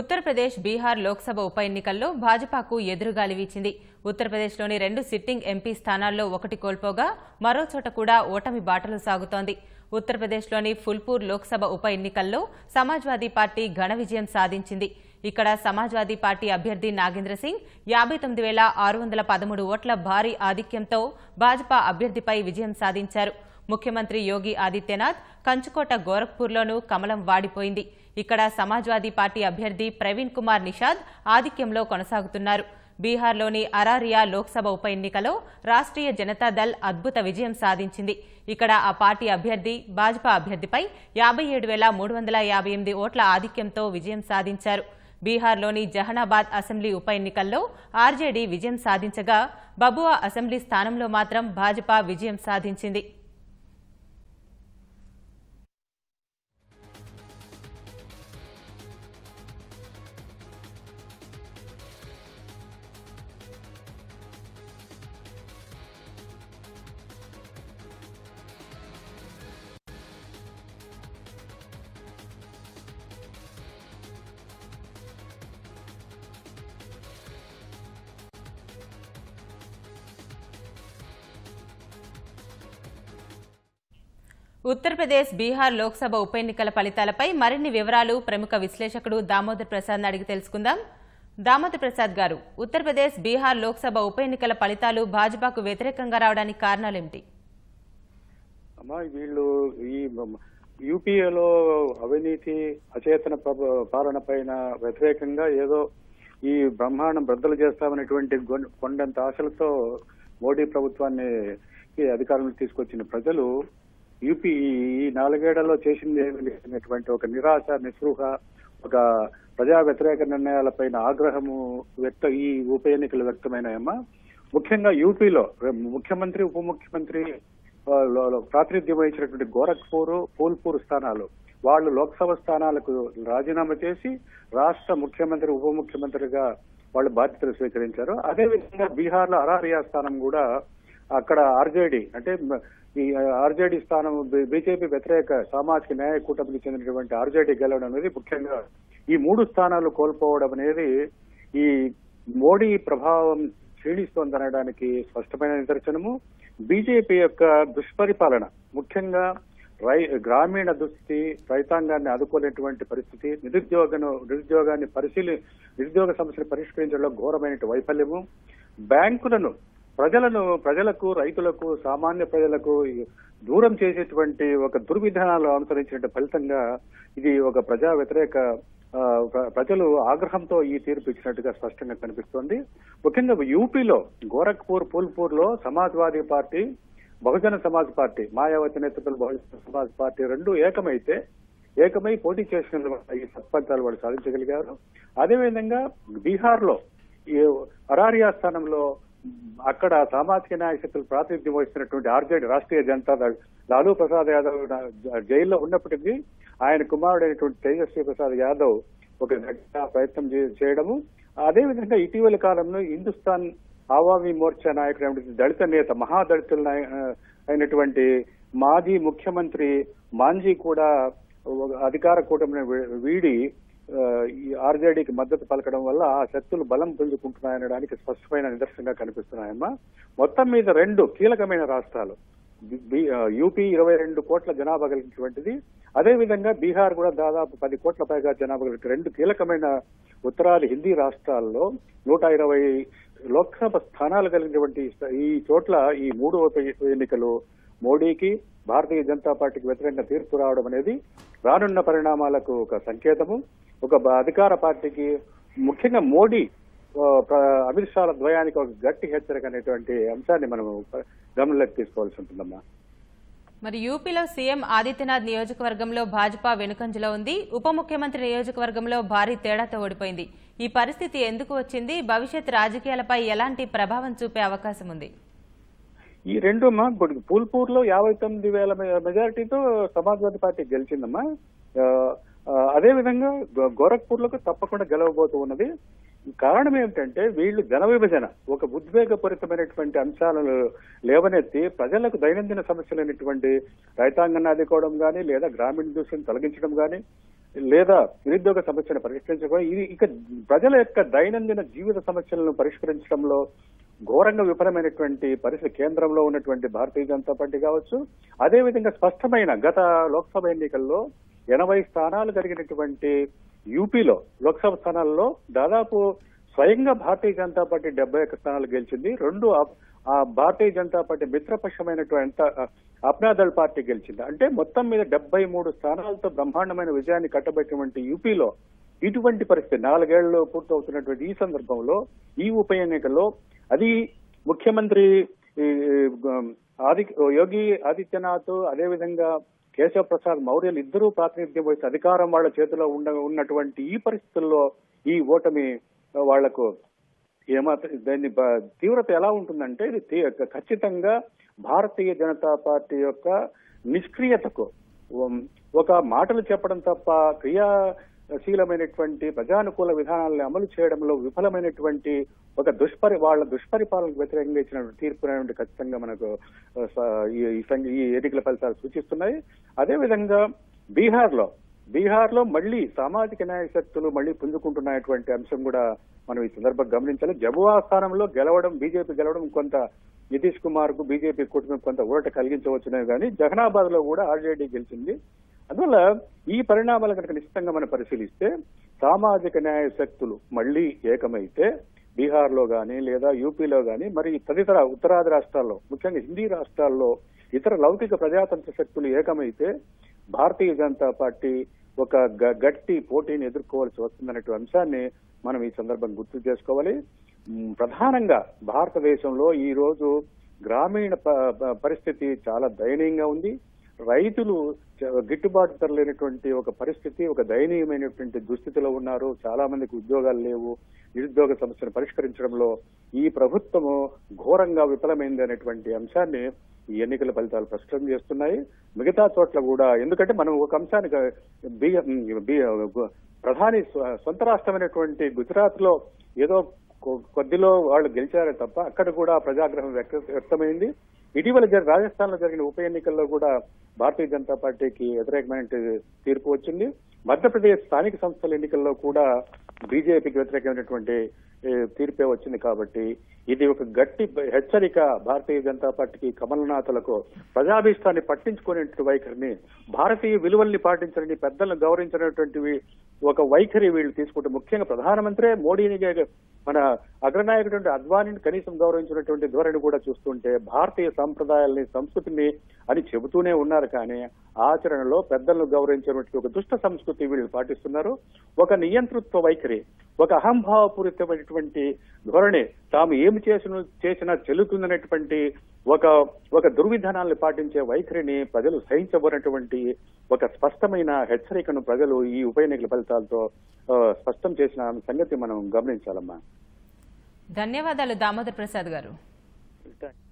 ఉత్తరప్రదేశ్ బీహార్ లోక్సభ ఉప ఎన్నికల్లో భాజపాకు ఎదురుగాలి వీచింది. ఉత్తరప్రదేశ్లోని 2 సిట్టింగ్ ఎంపీ స్థానాల్లో ఒకటి కోల్పోగా మరో చోట కూడా ఓటమి బాటలు సాగుతోంది. ఉత్తరప్రదేశ్లోని ఫుల్పూర్ లోక్సభ ఉప ఎన్నికల్లో సమాజ్వాదీ పార్టీ ఘన విజయం సాధించింది. ఇక్కడ సమాజ్వాదీ పార్టీ అభ్యర్థి నాగేంద్ర సింగ్ 59,613 ఓట్ల భారీ ఆధిక్యంతో భాజపా అభ్యర్థిపై విజయం సాధించారు. ముఖ్యమంత్రి యోగి ఆదిత్యనాథ్ కంచుకోట గోరఖ్పూర్లోనూ కమలం వాడిపోయింది. ఇక్కడ సమాజ్వాదీ పార్టీ అభ్యర్థి ప్రవీణ్ కుమార్ నిషాద్ ఆధిక్యంలో కొనసాగుతున్నారు. బీహార్లోని అరారియా లోక్సభ ఉప ఎన్నికలో రాష్ట్రీయ జనతాదళ్ అద్భుత విజయం సాధించింది. ఇక్కడ ఆ పార్టీ అభ్యర్థి భాజపా అభ్యర్థిపై 57,358 ఓట్ల ఆధిక్యంతో విజయం సాధించారు. బీహార్లోని జహనాబాద్ అసెంబ్లీ ఉప ఎన్నికల్లో ఆర్జేడీ విజయం సాధించగా బబువా అసెంబ్లీ స్థానంలో మాత్రం భాజపా విజయం సాధించింది. ఉత్తరప్రదేశ్ బీహార్ లోక్సభ ఉప ఎన్నికల ఫలితాలపై మరిన్ని వివరాలు ప్రముఖ విశ్లేషకుడు దామోదర్ ప్రసాద్ అడిగి తెలుసుకుందాం. దామోదర్ ప్రసాద్ గారు, ఉత్తరప్రదేశ్ బీహార్ లోక్సభ ఉప ఎన్నికల ఫలితాలు భాజపాకు వ్యతిరేకంగా రావడానికి కారణాలేమిటి? వీళ్ళు ఈ యూపీఏలో అవినీతి అచేతన పాలన పైన వ్యతిరేకంగా ఏదో ఈ బ్రహ్మాండం బద్దలు చేస్తామనేటువంటి కొండంత ఆశలతో మోడీ ప్రభుత్వాన్ని అధికారంలో తీసుకొచ్చిన ప్రజలు యూపీ ఈ 4 ఏళ్లలో చేసింది ఏమిటి ఒక నిరాశ, నిస్పృహ, ఒక ప్రజా వ్యతిరేక నిర్ణయాలపైన ఆగ్రహము ఈ ఉప ఎన్నికలు వ్యక్తమైనాయమ్మా. ముఖ్యంగా యూపీలో ముఖ్యమంత్రి ఉప ముఖ్యమంత్రి ప్రాతినిధ్యం వహించినటువంటి గోరఖ్పూర్, ఫూల్పూర్ స్థానాలు వాళ్ళు లోక్సభ స్థానాలకు రాజీనామా చేసి రాష్ట్ర ముఖ్యమంత్రి ఉప ముఖ్యమంత్రిగా వాళ్ళు బాధ్యతలు స్వీకరించారు. అదేవిధంగా బీహార్లో అరారియా స్థానం కూడా అక్కడ ఆర్జేడీ అంటే ఈ ఆర్జేడీ స్థానం బీజేపీ వ్యతిరేక సామాజిక న్యాయ కూటమికి చెందినటువంటి ఆర్జేడీ గెలవడం అనేది ముఖ్యంగా ఈ 3 స్థానాలు కోల్పోవడం అనేది ఈ మోడీ ప్రభావం క్షీణిస్తోందనడానికి స్పష్టమైన నిదర్శనము. బీజేపీ యొక్క దుష్పరిపాలన, ముఖ్యంగా గ్రామీణ దుస్థితి, రైతాంగాన్ని ఆదుకోలేటువంటి పరిస్థితి, నిరుద్యోగ సమస్యను పరిష్కరించడంలో ఘోరమైన వైఫల్యము, ప్రజలకు రైతులకు సామాన్య ప్రజలకు దూరం చేసేటువంటి ఒక దుర్విధానాలు అనుసరించిన ఫలితంగా ఇది ఒక ప్రజా వ్యతిరేక ప్రజలు ఆగ్రహంతో ఈ తీర్పు ఇచ్చినట్టుగా స్పష్టంగా కనిపిస్తోంది. ముఖ్యంగా యూపీలో గోరఖ్పూర్, ఫూల్పూర్ లో సమాజ్వాదీ పార్టీ, బహుజన సమాజ్ పార్టీ, మాయావతి నేతృత్వంలో బహుజన సమాజ్ పార్టీ 2 ఏకమై పోటీ చేసిన ఈ సత్ఫలితాలు వాళ్ళు సాధించగలిగారు. అదేవిధంగా బీహార్ లో ఈ అరారియా స్థానంలో అక్కడ సామాజిక న్యాయ శక్తులు ప్రాతినిధ్యం వహిస్తున్నటువంటి ఆర్జేడీ రాష్ట్రీయ జనతాదళ్ లాలూ ప్రసాద్ యాదవ్ జైల్లో ఉన్నప్పటికీ ఆయన కుమారుడైనటువంటి తేజస్వి ప్రసాద్ యాదవ్ ఒక గట్టిగా ప్రయత్నం చేయడము. అదేవిధంగా ఇటీవల కాలంలో హిందుస్థాన్ ఆవామీ మోర్చా నాయకుడు దళిత నేత మహాదళితుల అయినటువంటి మాజీ ముఖ్యమంత్రి మాంజీ కూడా అధికార కూటమిని వీడి ఈ ఆర్జేడీకి మద్దతు పలకడం వల్ల ఆ శక్తులు బలం పుంజుకుంటున్నాయనడానికి స్పష్టమైన నిదర్శనంగా కనిపిస్తున్నాయమ్మా. మొత్తం మీద 2 కీలకమైన రాష్ట్రాలు, యూపీ 22 కోట్ల జనాభా కలిగినటువంటిది, అదేవిధంగా బీహార్ కూడా దాదాపు 10 కోట్ల పైగా జనాభా కలిగి 2 కీలకమైన ఉత్తరాది హిందీ రాష్ట్రాల్లో 120 లోక్సభ స్థానాలు కలిగినటువంటి ఈ చోట్ల ఈ 3 ఎన్నికలు మోడీకి భారతీయ జనతా పార్టీకి వ్యతిరేకంగా తీర్పు రావడం అనేది రానున్న పరిణామాలకు ఒక సంకేతము. ఒక అధికార పార్టీకి, ముఖ్యంగా మోడీ అమిత్ షాల ద్వయానికి ఒక గట్టి హెచ్చరిక అనేటువంటి అంశాన్ని మనం గమనంలోకి తీసుకోవాల్సి ఉంటుందమ్మా. మరి యూపీలో సీఎం ఆదిత్యనాథ్ నియోజకవర్గంలో భాజపా వెనుకంజలో ఉంది. ఉప ముఖ్యమంత్రి నియోజకవర్గంలో భారీ తేడాతో ఓడిపోయింది. ఈ పరిస్థితి ఎందుకు వచ్చింది? భవిష్యత్ రాజకీయాలపై ఎలాంటి ప్రభావం చూపే అవకాశం ఉంది? ఈ 2 ఫూల్పూర్ లో 59,000 మెజారిటీతో సమాజ్వాదీ పార్టీ గెలిచిందమ్మా. అదేవిధంగా గోరఖ్పూర్ లో తప్పకుండా గెలవబోతూ ఉన్నది. కారణం ఏమిటంటే వీళ్ళు జన విభజన, ఒక ఉద్వేగపూరితమైనటువంటి అంశాలను లేవనెత్తి ప్రజలకు దైనందిన సమస్యలైనటువంటి రైతాంగాన్ని ఆదుకోవడం కానీ లేదా గ్రామీణ దృష్టిని తొలగించడం కానీ లేదా నిరుద్యోగ సమస్యను పరిష్కరించకపోయి ఇది ఇక ప్రజల యొక్క దైనందిన జీవిత సమస్యలను పరిష్కరించడంలో ఘోరంగా విఫలమైనటువంటి పరిస్థితి కేంద్రంలో ఉన్నటువంటి భారతీయ జనతా పార్టీ కావచ్చు. అదేవిధంగా స్పష్టమైన గత లోక్సభ ఎన్నికల్లో 80 స్థానాలు జరిగినటువంటి యూపీలో లోక్సభ స్థానాల్లో దాదాపు స్వయంగా భారతీయ జనతా పార్టీ 71 స్థానాలు గెలిచింది. 2 ఆ భారతీయ జనతా పార్టీ మిత్రపక్షమైనటువంటి అప్నాదళ్ పార్టీ గెలిచింది. అంటే మొత్తం మీద 73 స్థానాలతో బ్రహ్మాండమైన విజయాన్ని కట్టబెట్టినటువంటి యూపీలో ఇటువంటి పరిస్థితి 4 ఏళ్లు పూర్తవుతున్నటువంటి ఈ సందర్భంలో ఈ ఉప ఎన్నికలో అది ముఖ్యమంత్రి యోగి ఆదిత్యనాథ్ అదేవిధంగా కేశవ ప్రసాద్ మౌర్యలు ఇద్దరూ ప్రాతినిధ్యం వహిస్తే అధికారం వాళ్ళ చేతిలో ఉన్నటువంటి ఈ పరిస్థితుల్లో ఈ ఓటమి వాళ్లకు ఏమాత్రం దాని తీవ్రత ఎలా ఉంటుందంటే ఇది ఖచ్చితంగా భారతీయ జనతా పార్టీ యొక్క నిష్క్రియతకు ఒక మాటలు చెప్పడం తప్ప క్రియాశీలమైనటువంటి ప్రజానుకూల విధానాలను అమలు చేయడంలో విఫలమైనటువంటి ఒక వాళ్ళ దుష్పరిపాలనకు వ్యతిరేకంగా ఇచ్చిన తీర్పు అనేటువంటి ఖచ్చితంగా మనకు ఈ ఎన్నికల ఫలితాలు సూచిస్తున్నాయి. అదేవిధంగా బీహార్లో మళ్లీ సామాజిక న్యాయ శక్తులు మళ్లీ పుంజుకుంటున్నటువంటి అంశం కూడా మనం ఈ సందర్భంగా గమనించాలి. జబువా స్థానంలో బీజేపీ గెలవడం కొంత నితీష్ కుమార్ కు బీజేపీ కూటమికి కొంత ఊరట కలిగించవచ్చునే కానీ జహనాబాద్ లో కూడా ఆర్జేడీ గెలిచింది. అందువల్ల ఈ పరిణామాలు కనుక నిశ్చితంగా మనం పరిశీలిస్తే సామాజిక న్యాయ శక్తులు మళ్లీ ఏకమైతే బీహార్లో కానీ లేదా యూపీలో కానీ మరి తదితర ఉత్తరాది రాష్ట్రాల్లో ముఖ్యంగా హిందీ రాష్ట్రాల్లో ఇతర లౌకిక ప్రజాతంత్ర శక్తులు ఏకమైతే భారతీయ జనతా పార్టీ ఒక గట్టి పోటీని ఎదుర్కోవాల్సి వస్తుందనే అంశాన్ని మనం ఈ సందర్భంగా గుర్తు చేసుకోవాలి. ప్రధానంగా భారతదేశంలో ఈ రోజు గ్రామీణ పరిస్థితి చాలా దయనీయంగా ఉంది. రైతులు గిట్టుబాటు ధర లేనటువంటి ఒక పరిస్థితి, ఒక దయనీయమైనటువంటి దుస్థితిలో ఉన్నారు. చాలా మందికి ఉద్యోగాలు లేవు. నిరుద్యోగ సమస్యను పరిష్కరించడంలో ఈ ప్రభుత్వము ఘోరంగా విఫలమైంది అనేటువంటి అంశాన్ని ఈ ఎన్నికల ఫలితాలు ప్రస్తం చేస్తున్నాయి. మిగతా చోట్ల కూడా ఎందుకంటే మనం ఒక అంశానికి ప్రధాని సొంత రాష్ట్రమైనటువంటి గుజరాత్ లో ఏదో కొద్దిలో వాళ్ళు గెలిచారే తప్ప అక్కడ కూడా ప్రజాగ్రహం వ్యక్తమైంది. ఇటీవల రాజస్థాన్ లో జరిగిన ఉప ఎన్నికల్లో కూడా భారతీయ జనతా పార్టీకి వ్యతిరేకమైన తీర్పు వచ్చింది. మధ్యప్రదేశ్ స్థానిక సంస్థల ఎన్నికల్లో కూడా బీజేపీకి వ్యతిరేకమైనటువంటి తీర్పే వచ్చింది. కాబట్టి ఇది ఒక గట్టి హెచ్చరిక భారతీయ జనతా పార్టీకి, కమలనాథులకు ప్రజాభీష్టాన్ని పట్టించుకునే వైఖరిని, భారతీయ విలువల్ని పాటించని, పెద్దలను గౌరవించినటువంటి ఒక వైఖరి వీళ్ళు తీసుకుంటే ముఖ్యంగా ప్రధానమంత్రి మోడీని, మన అగ్రనాయకుడు అద్వానీని కనీసం గౌరవించినటువంటి ధోరణి కూడా చూస్తుంటే భారతీయ సంప్రదాయాల్ని, సంస్కృతిని అని చెబుతూనే ఉన్నారు కానీ ఆచరణలో పెద్దలను గౌరవించినటువంటి ఒక దుష్ట సంస్కృతి వీళ్ళు పాటిస్తున్నారు. ఒక నియంతృత్వ వైఖరి, ఒక అహంభావపూరితమైనటువంటి ధోరణి, తాము ఏమి చేసినా చెల్లుతుందనేటువంటి ఒక దుర్విధానాలను పాటించే వైఖరిని ప్రజలు సహించబోనటువంటి ఒక స్పష్టమైన హెచ్చరికను ప్రజలు ఈ ఉప ఎన్నికల ఫలితాలతో స్పష్టం చేసిన సంగతి మనం గమనించాలమ్మా. ధన్యవాదాలు దామోదర్ ప్రసాద్ గారు.